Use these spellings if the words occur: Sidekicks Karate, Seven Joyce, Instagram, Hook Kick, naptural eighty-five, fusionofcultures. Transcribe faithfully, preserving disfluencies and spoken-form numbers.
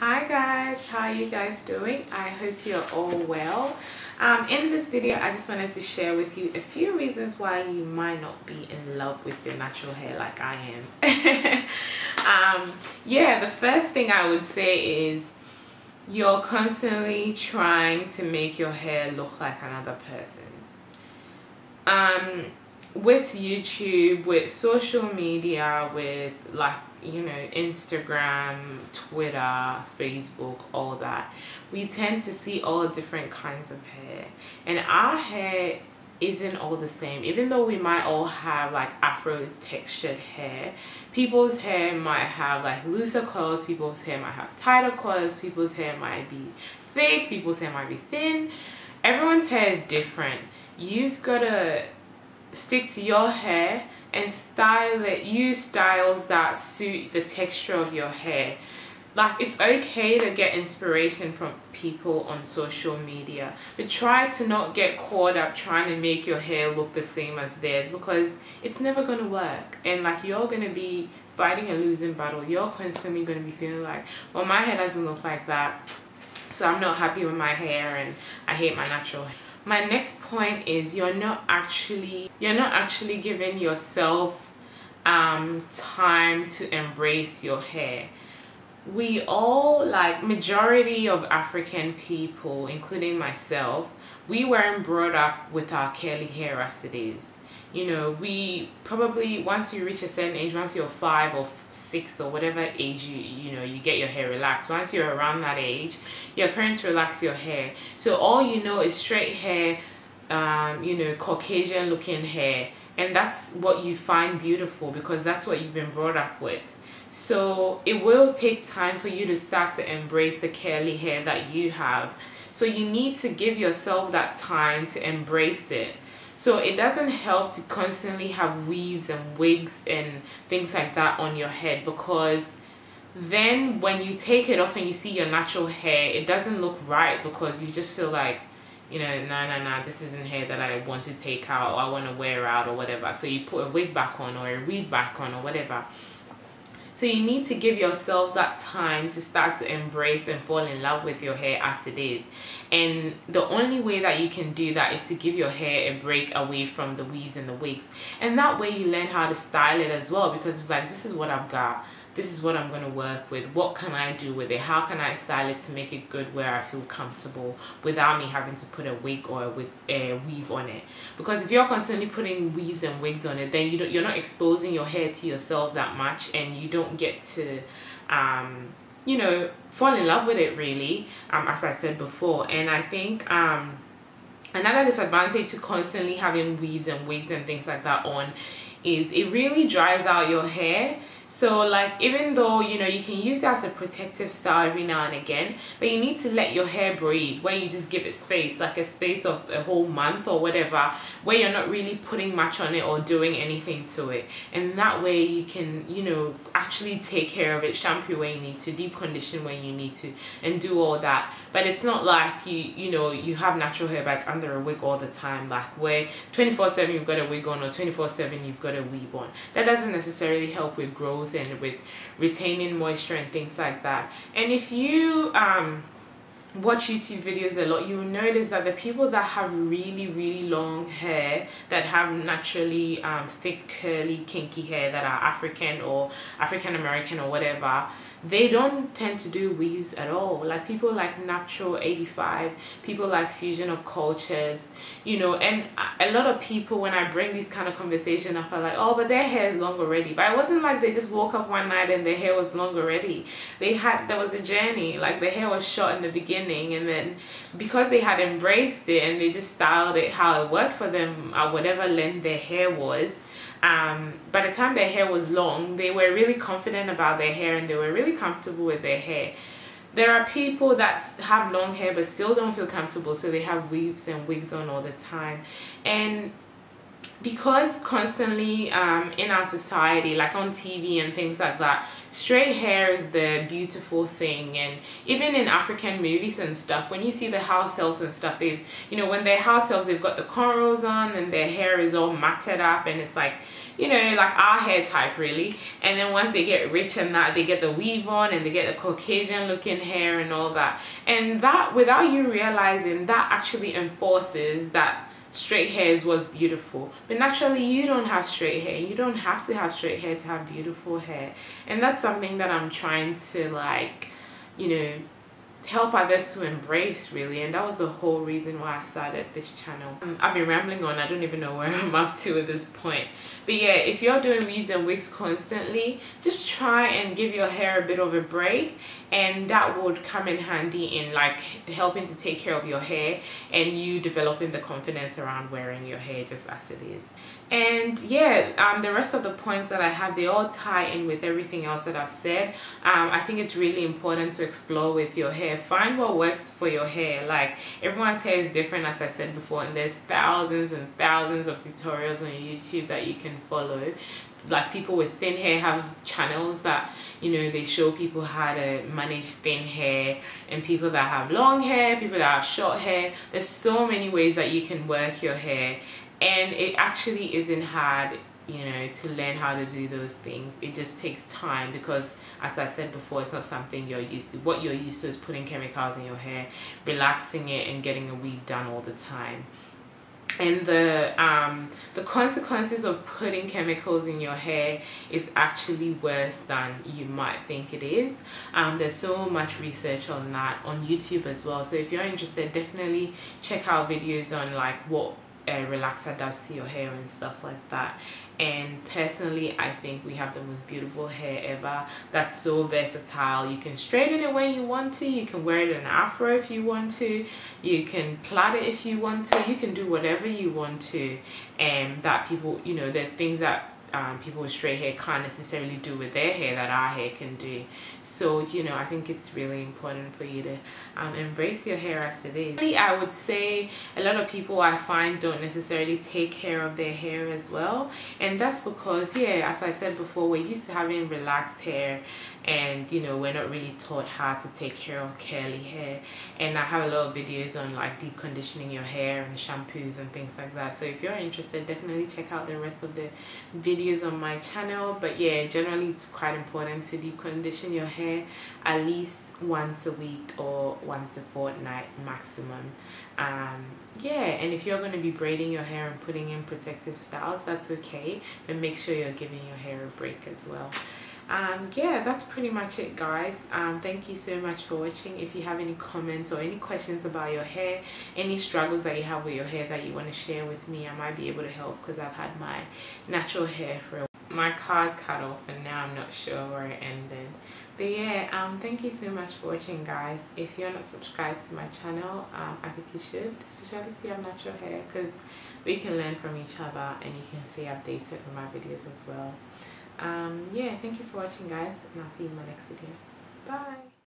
Hi guys, how are you guys doing? I hope you're all well. Um, in this video I just wanted to share with you a few reasons why you might not be in love with your natural hair like I am. um, yeah, the first thing I would say is you're constantly trying to make your hair look like another person's. Um, with YouTube, with social media, with like you know Instagram, Twitter, Facebook, all that, we tend to see all different kinds of hair, and our hair isn't all the same. Even though we might all have like afro textured hair, people's hair might have like looser curls, people's hair might have tighter curls, people's hair might be thick, people's hair might be thin. Everyone's hair is different. You've got to stick to your hair and style it, use styles that suit the texture of your hair. Like, it's okay to get inspiration from people on social media, but try to not get caught up trying to make your hair look the same as theirs, because it's never going to work. And like, you're going to be fighting a losing battle. You're constantly going to be feeling like, well, my hair doesn't look like that, so I'm not happy with my hair and I hate my natural hair. My next point is you're not actually you're not actually giving yourself um, time to embrace your hair. We all, like majority of African people, including myself, we weren't brought up with our curly hair as it is. You know, we probably, once you reach a certain age, once you're five or six or whatever age you you know you get your hair relaxed, once you're around that age, your parents relax your hair. So all you know is straight hair, um, you know, Caucasian looking hair, and that's what you find beautiful because that's what you've been brought up with. So it will take time for you to start to embrace the curly hair that you have. So you need to give yourself that time to embrace it. So it doesn't help to constantly have weaves and wigs and things like that on your head, because then when you take it off and you see your natural hair, it doesn't look right, because you just feel like, you know, nah, nah, nah, this isn't hair that I want to take out or I want to wear out or whatever. So you put a wig back on or a weave back on or whatever. So you need to give yourself that time to start to embrace and fall in love with your hair as it is. And the only way that you can do that is to give your hair a break away from the weaves and the wigs. And that way you learn how to style it as well, because it's like, this is what I've got. This is what I'm going to work with. What can I do with it? How can I style it to make it good where I feel comfortable without me having to put a wig or a, wig, a weave on it? Because if you're constantly putting weaves and wigs on it, then you don't, you're not exposing your hair to yourself that much, and you don't get to, um, you know, fall in love with it really, um, as I said before. And I think... Um, Another disadvantage to constantly having weaves and wigs and things like that on is it really dries out your hair. So like, even though you know you can use it as a protective style every now and again, but you need to let your hair breathe, where you just give it space, like a space of a whole month or whatever, where you're not really putting much on it or doing anything to it. And that way you can, you know, actually take care of it, shampoo where you need to, deep condition when you need to, and do all that. But it's not like you you know you have natural hair but it's under a wig all the time, like where twenty-four seven you've got a wig on or twenty-four seven you've got a weave on. That doesn't necessarily help with growth and with retaining moisture and things like that. And if you um watch YouTube videos a lot, you will notice that the people that have really really long hair, that have naturally um, thick curly kinky hair, that are African or African American or whatever, they don't tend to do weaves at all. Like people like naptural eighty-five, people like fusion of cultures, you know, and a lot of people, when I bring these kind of conversation up, are like, oh, but their hair is long already. But it wasn't like they just woke up one night and their hair was long already. They had, there was a journey. Like their hair was short in the beginning, and then because they had embraced it and they just styled it how it worked for them or whatever length their hair was, um by the time their hair was long, they were really confident about their hair and they were really comfortable with their hair. There are people that have long hair but still don't feel comfortable, so they have weaves and wigs on all the time. And because constantly um, in our society, like on T V and things like that, straight hair is the beautiful thing. And even in African movies and stuff, when you see the house elves and stuff, they've, you know, when they're house elves, they've got the cornrows on and their hair is all matted up, and it's like, you know, like our hair type really. And then once they get rich and that, they get the weave on and they get the Caucasian looking hair and all that. And that, without you realizing, that actually enforces that straight hairs was beautiful. But naturally, you don't have straight hair. You don't have to have straight hair to have beautiful hair. And that's something that I'm trying to, like, you know, help others to embrace, really. And that was the whole reason why I started this channel. um, I've been rambling on. I don't even know where I'm up to at this point. But yeah, if you're doing weaves and wigs constantly, just try and give your hair a bit of a break, and that would come in handy in, like, helping to take care of your hair and you developing the confidence around wearing your hair just as it is. And yeah, um, the rest of the points that I have, they all tie in with everything else that I've said. Um, I think it's really important to explore with your hair. Find what works for your hair. Like, everyone's hair is different, as I said before, and there's thousands and thousands of tutorials on YouTube that you can follow. Like, people with thin hair have channels that, you know, they show people how to manage thin hair, and people that have long hair, people that have short hair. There's so many ways that you can work your hair. And it actually isn't hard, you know, to learn how to do those things. It just takes time because, as I said before, it's not something you're used to. What you're used to is putting chemicals in your hair, relaxing it, and getting a weave done all the time. And the um, the consequences of putting chemicals in your hair is actually worse than you might think it is. Um, there's so much research on that on YouTube as well. So if you're interested, definitely check out videos on, like, what a relaxer does to your hair and stuff like that. And personally, I think we have the most beautiful hair ever that's so versatile. You can straighten it when you want to, you can wear it in an afro if you want to, you can plait it if you want to, you can do whatever you want to. And that people, you know, there's things that Um, people with straight hair can't necessarily do with their hair that our hair can do. So, you know, I think it's really important for you to um, embrace your hair as it is. I would say a lot of people I find don't necessarily take care of their hair as well, and that's because, yeah, as I said before, we're used to having relaxed hair, and, you know, we're not really taught how to take care of curly hair. And I have a lot of videos on, like, deep conditioning your hair and shampoos and things like that. So if you're interested, definitely check out the rest of the videos on my channel. But yeah, generally it's quite important to deep condition your hair at least once a week or once a fortnight maximum. Um, yeah, and if you're going to be braiding your hair and putting in protective styles, that's okay, but make sure you're giving your hair a break as well. Um, yeah, that's pretty much it, guys. Um, thank you so much for watching. If you have any comments or any questions about your hair, any struggles that you have with your hair that you want to share with me, I might be able to help, because I've had my natural hair for a while. My card cut off and now I'm not sure where it ended. But yeah, um, thank you so much for watching, guys. If you're not subscribed to my channel, um, I think you should, especially if you have natural hair, because we can learn from each other and you can stay updated with my videos as well. Um, yeah, thank you for watching, guys, and I'll see you in my next video. Bye!